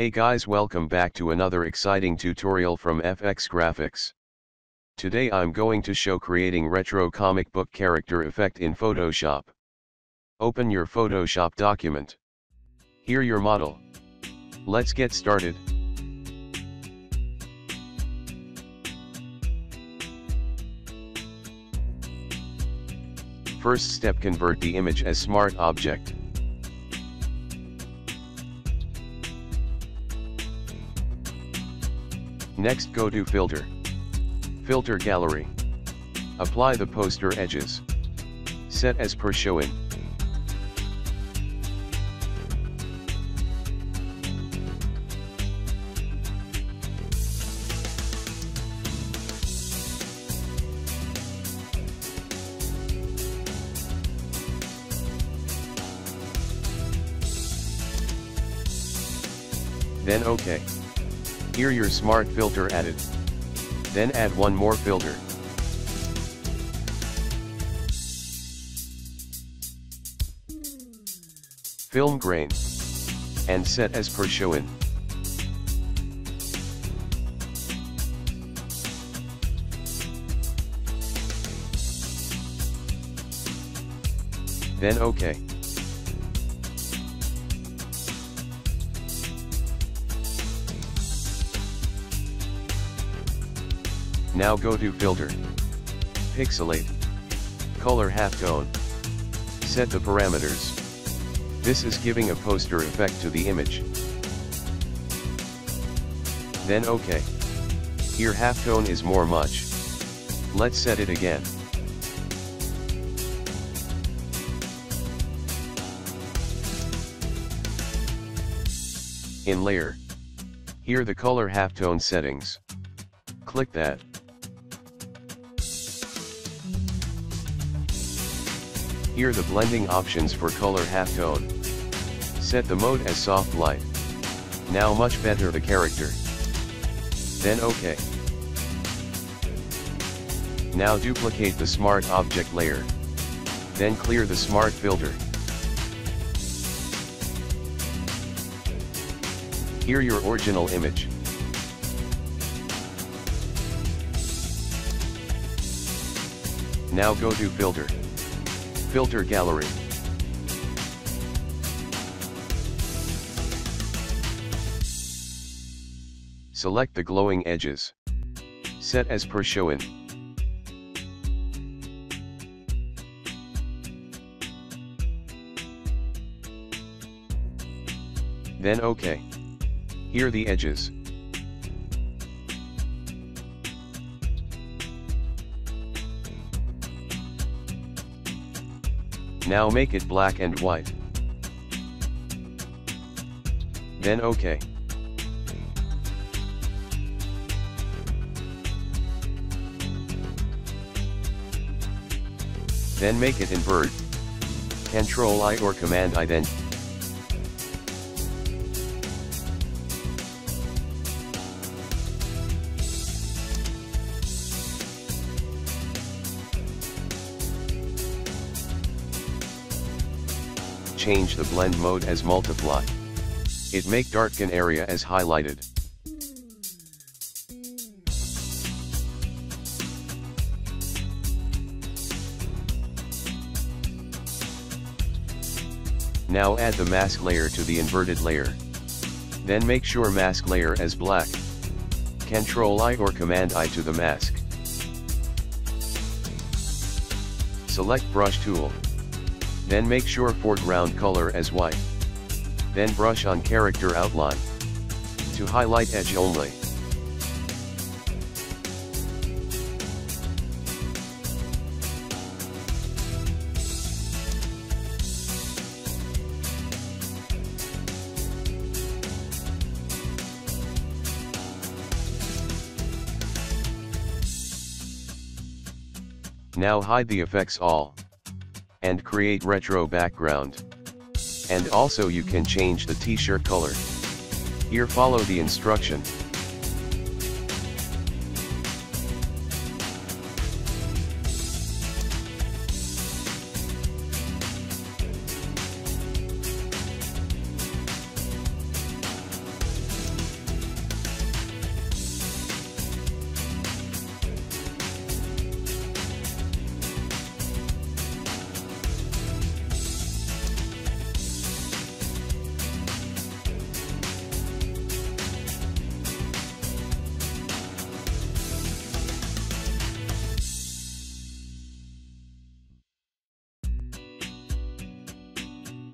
Hey guys, welcome back to another exciting tutorial from FX Graphix. Today I'm going to show creating retro comic book character effect in Photoshop. Open your Photoshop document. Here your model. Let's get started. First step, convert the image as smart object. Next, go to Filter. Filter Gallery. Apply the poster edges. Set as per shown. Then OK. Here your smart filter added. Then add one more filter. Film grain. And set as per shown. Then OK. Now go to Filter, Pixelate, Color Halftone. Set the parameters. This is giving a poster effect to the image. Then OK. Here halftone is more much. Let's set it again. In Layer. Here the color halftone settings. Click that. Here the blending options for color halftone. Set the mode as soft light. Now much better the character. Then OK. Now duplicate the smart object layer. Then clear the smart filter. Here your original image. Now go to Filter. Filter Gallery. Select the glowing edges. Set as per shown. Then OK. Here the edges. Now make it black and white. Then OK. Then make it invert. Control-I or Command-I then. Change the blend mode as multiply. It make darken area as highlighted. Now add the mask layer to the inverted layer. Then make sure mask layer as black. Ctrl-I or Command-I to the mask. Select brush tool. Then make sure foreground color as white. Then brush on character outline. To highlight edge only. Now hide the effects all. And create retro background. And also you can change the t-shirt color. Here follow the instruction.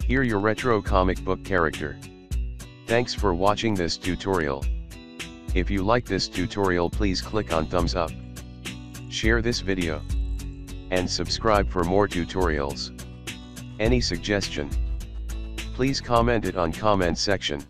Here your retro comic book character. Thanks for watching this tutorial. If you like this tutorial, please click on thumbs up, share this video, and subscribe for more tutorials. Any suggestion, please comment it on comment section.